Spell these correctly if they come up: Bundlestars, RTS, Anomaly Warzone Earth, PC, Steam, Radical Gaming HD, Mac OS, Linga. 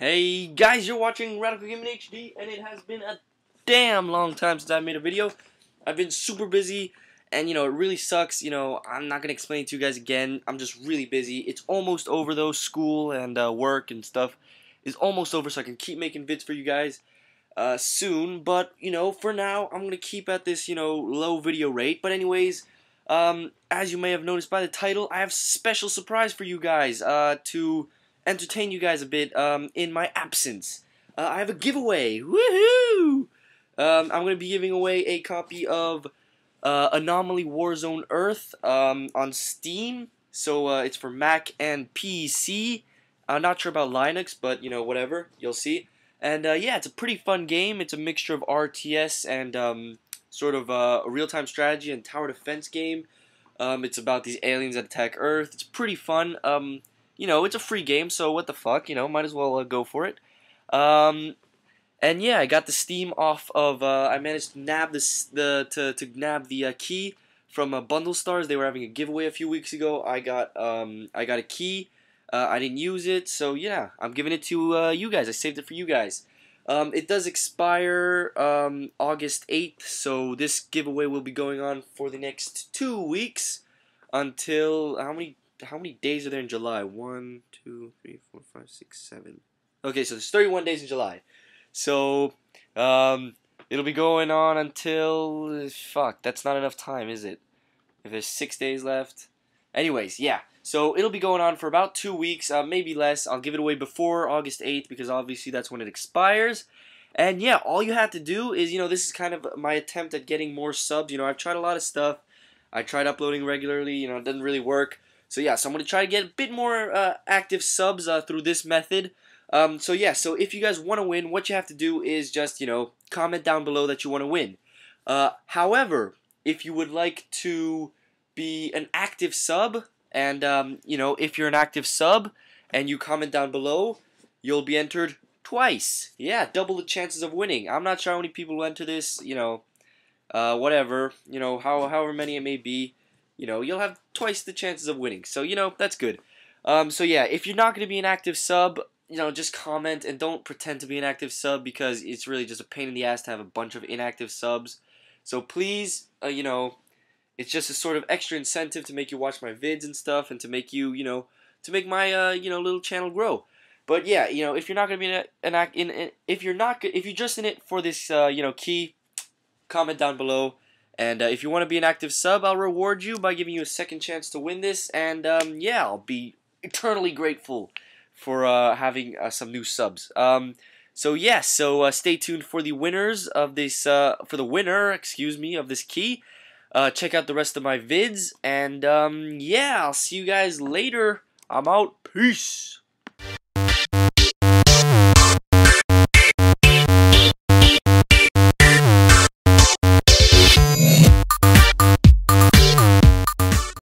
Hey guys, you're watching Radical Gaming HD, and it has been a damn long time since I made a video. I've been super busy, and you know, it really sucks. You know, I'm not going to explain it to you guys again. I'm just really busy. It's almost over though. School and work and stuff is almost over, so I can keep making vids for you guys soon. But, you know, for now, I'm going to keep at this, you know, low video rate. But anyways, as you may have noticed by the title, I have a special surprise for you guys to entertain you guys a bit in my absence. I have a giveaway. Woohoo! I'm going to be giving away a copy of Anomaly Warzone Earth on Steam. So it's for Mac and PC. I'm not sure about Linux, but you know, whatever. You'll see. And yeah, it's a pretty fun game. It's a mixture of RTS and sort of a real-time strategy and tower defense game. It's about these aliens that attack Earth. It's pretty fun. You know, it's a free game, so what the fuck, you know, might as well go for it. And yeah, I got the Steam off of, I managed to nab the key from Bundlestars. They were having a giveaway a few weeks ago. I got a key. I didn't use it, so yeah, I'm giving it to you guys. I saved it for you guys. It does expire August 8th, so this giveaway will be going on for the next 2 weeks until, how many days are there in July? 1, 2, 3, 4, 5, 6, 7. Okay, so there's 31 days in July. So, it'll be going on until, fuck, that's not enough time, is it? If there's 6 days left. Anyways, yeah. So, it'll be going on for about 2 weeks, maybe less. I'll give it away before August 8th because obviously that's when it expires. And yeah, all you have to do is, you know, this is kind of my attempt at getting more subs. You know, I've tried a lot of stuff. I tried uploading regularly, you know, it doesn't really work. So yeah, so I'm going to try to get a bit more active subs through this method. So yeah, so if you guys want to win, what you have to do is just, you know, comment down below that you want to win. However, if you would like to be an active sub, and, you know, if you're an active sub and you comment down below, you'll be entered twice. Yeah, double the chances of winning. I'm not sure how many people will enter this, you know, whatever, you know, however many it may be. You know, you'll have twice the chances of winning. So, you know, that's good. So, yeah, if you're not going to be an active sub, you know, just comment and don't pretend to be an active sub because it's really just a pain in the ass to have a bunch of inactive subs. So, please, you know, it's just a sort of extra incentive to make you watch my vids and stuff and to make you, you know, to make my, you know, little channel grow. But, yeah, you know, if you're not going to be if you're just in it for this, you know, key, comment down below. And if you want to be an active sub, I'll reward you by giving you a second chance to win this. And yeah, I'll be eternally grateful for having some new subs. So yeah, so stay tuned for the winners of this, for the winner, excuse me, of this key. Check out the rest of my vids. And yeah, I'll see you guys later. I'm out. Peace.